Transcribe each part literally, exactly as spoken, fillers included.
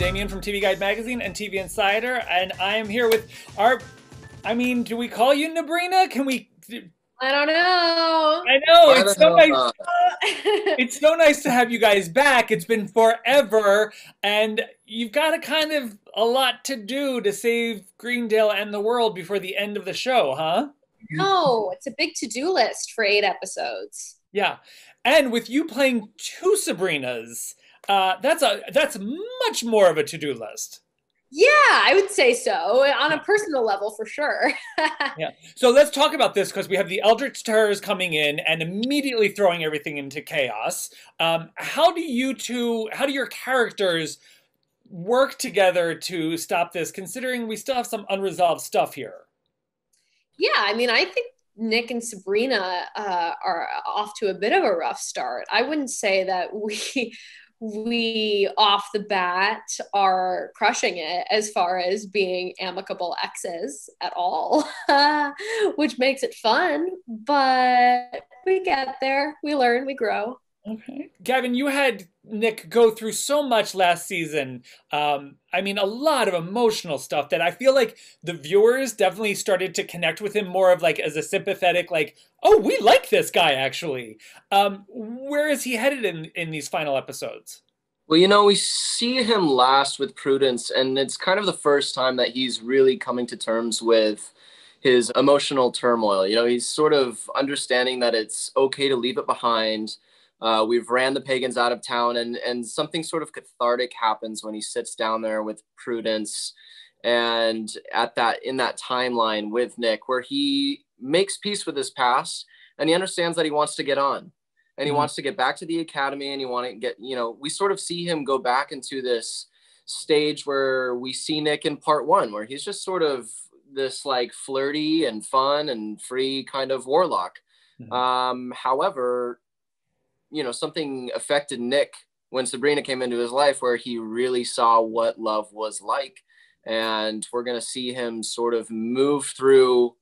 Damien from T V Guide Magazine and T V Insider, and I am here with our, I mean, do we call you Nabrina? Can we? I don't know. I know. I it's so know. nice. It's so nice to have you guys back. It's been forever, and you've got a kind of a lot to do to save Greendale and the world before the end of the show, huh? No, it's a big to-do list for eight episodes. Yeah, and with you playing two Sabrinas, uh, that's a that's much more of a to-do list. Yeah, I would say so, on a personal level, for sure. Yeah. So let's talk about this, because we have the Eldritch Terrors coming in and immediately throwing everything into chaos. Um, how do you two, how do your characters work together to stop this, considering we still have some unresolved stuff here? Yeah, I mean, I think Nick and Sabrina uh, are off to a bit of a rough start. I wouldn't say that we... we off the bat are crushing it as far as being amicable exes at all, which makes it fun, but we get there, we learn, we grow. Okay. Gavin, you had Nick go through so much last season. Um, I mean, a lot of emotional stuff that I feel like the viewers definitely started to connect with him more of, like, as a sympathetic, like, oh, we like this guy, actually. Um, where is he headed in, in these final episodes? Well, you know, we see him last with Prudence, and it's kind of the first time that he's really coming to terms with his emotional turmoil. You know, he's sort of understanding that it's okay to leave it behind. Uh, we've ran the pagans out of town, and, and something sort of cathartic happens when he sits down there with Prudence and at that in that timeline with Nick, where he makes peace with his past, and he understands that he wants to get on, and he mm-hmm. wants to get back to the academy, and he want to get, you know, we sort of see him go back into this stage where we see Nick in part one, where he's just sort of this, like, flirty and fun and free kind of warlock. Mm-hmm. Um, however, you know, something affected Nick when Sabrina came into his life, where he really saw what love was like. And we're going to see him sort of move through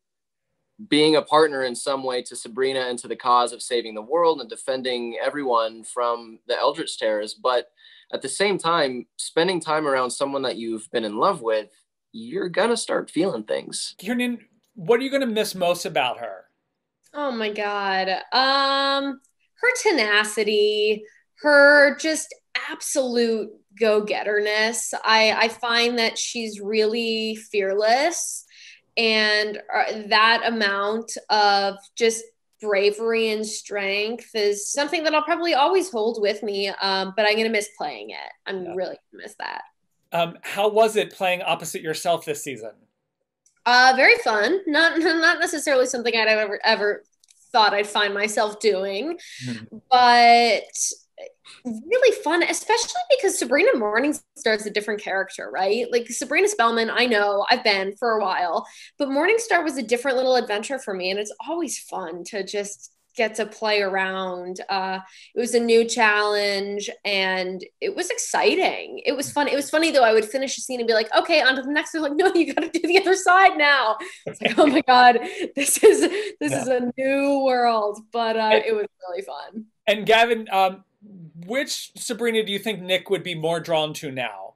being a partner in some way to Sabrina and to the cause of saving the world and defending everyone from the Eldritch Terrors. But at the same time, spending time around someone that you've been in love with, you're going to start feeling things. Kiernan, what are you going to miss most about her? Oh my God. Um... Her tenacity, her just absolute go-getterness. I, I find that she's really fearless, and that amount of just bravery and strength is something that I'll probably always hold with me, um, but I'm going to miss playing it. I'm yeah. really going to miss that. Um, how was it playing opposite yourself this season? Uh, very fun. Not, not necessarily something I'd ever, ever thought I'd find myself doing, but really fun, especially because Sabrina Morningstar is a different character, right? Like, Sabrina Spellman, I know I've been for a while, but Morningstar was a different little adventure for me, and it's always fun to just get to play around. Uh, it was a new challenge, and it was exciting. It was fun. It was funny, though. I would finish a scene and be like, okay, on to the next. They're like, no, you got to do the other side now. It's like, oh my God, this is, this yeah. is a new world, but uh, and, it was really fun. And Gavin, um, which Sabrina do you think Nick would be more drawn to now?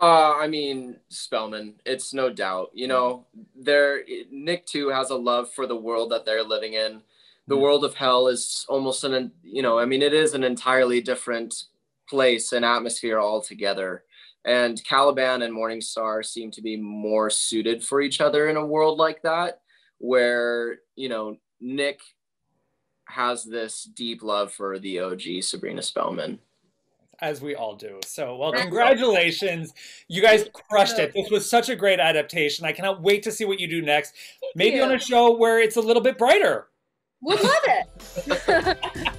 Uh, I mean, Spellman, it's no doubt, you know, there, Nick too has a love for the world that they're living in. The mm-hmm. world of hell is almost an, you know, I mean, it is an entirely different place and atmosphere altogether. And Caliban and Morningstar seem to be more suited for each other in a world like that, where, you know, Nick has this deep love for the O G Sabrina Spellman. As we all do. So, well, congratulations. You guys crushed it. This was such a great adaptation. I cannot wait to see what you do next. Maybe on a show where it's a little bit brighter. We'll love it.